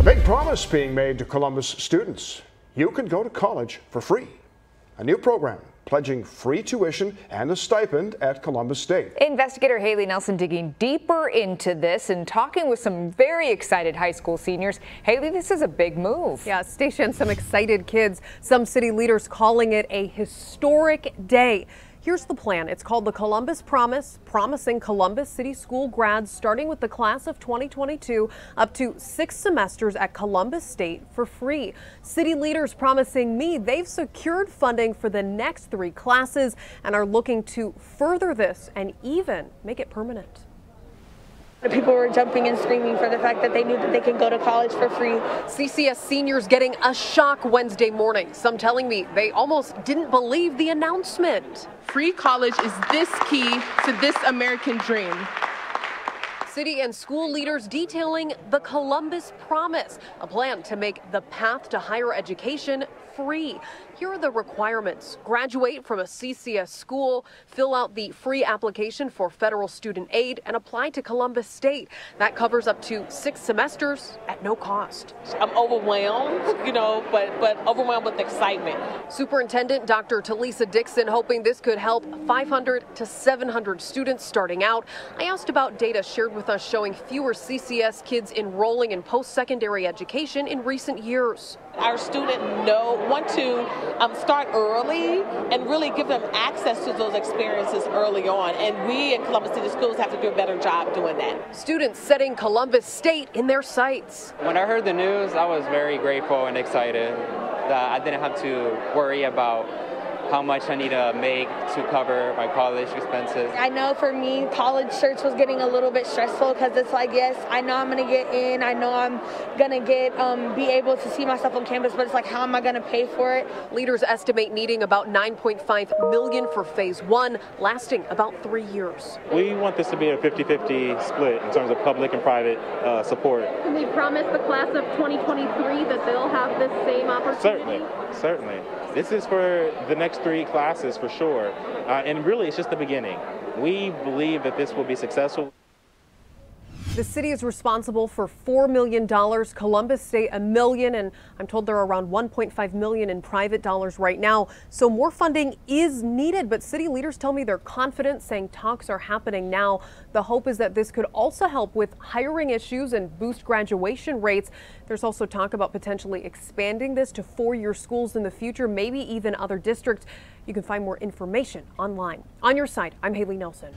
A big promise being made to Columbus students. You can go to college for free. A new program pledging free tuition and a stipend at Columbus State. Investigator Haley Nelson digging deeper into this and talking with some very excited high school seniors. Haley, this is a big move. Yeah, station some excited kids, some city leaders calling it a historic day. Here's the plan. It's called the Columbus Promise, promising Columbus City School grads starting with the class of 2022 up to 6 semesters at Columbus State for free. City leaders promising me they've secured funding for the next 3 classes and are looking to further this and even make it permanent. People were jumping and screaming for the fact that they knew that they could go to college for free. CCS seniors getting a shock Wednesday morning. Some telling me they almost didn't believe the announcement. Free college is this key to this American dream. City and school leaders detailing the Columbus Promise, a plan to make the path to higher education free. Here are the requirements. Graduate from a CCS school, fill out the free application for federal student aid, and apply to Columbus State. That covers up to 6 semesters at no cost. I'm overwhelmed, you know, but overwhelmed with excitement. Superintendent Dr. Talisa Dixon hoping this could help 500 to 700 students starting out. I asked about data shared with us showing fewer CCS kids enrolling in post-secondary education in recent years. Our students want to start early and really give them access to those experiences early on, and we in Columbus City Schools have to do a better job doing that. Students setting Columbus State in their sights. When I heard the news, I was very grateful and excited that I didn't have to worry about how much I need to make to cover my college expenses. I know for me, college search was getting a little bit stressful because it's like, yes, I know I'm gonna get in, I know I'm gonna get, be able to see myself on campus, but it's like, how am I gonna pay for it? Leaders estimate needing about $9.5 million for phase 1, lasting about 3 years. We want this to be a 50-50 split in terms of public and private support. Can we promise the class of 2023 that they'll have this same opportunity? Certainly. This is for the next 3 classes for sure, and really it's just the beginning. We believe that this will be successful. The city is responsible for $4 million, Columbus State $1 million, and I'm told there are around $1.5 million in private dollars right now. So more funding is needed, but city leaders tell me they're confident, saying talks are happening now. The hope is that this could also help with hiring issues and boost graduation rates. There's also talk about potentially expanding this to four-year schools in the future, maybe even other districts. You can find more information online. On your side, I'm Haley Nelson.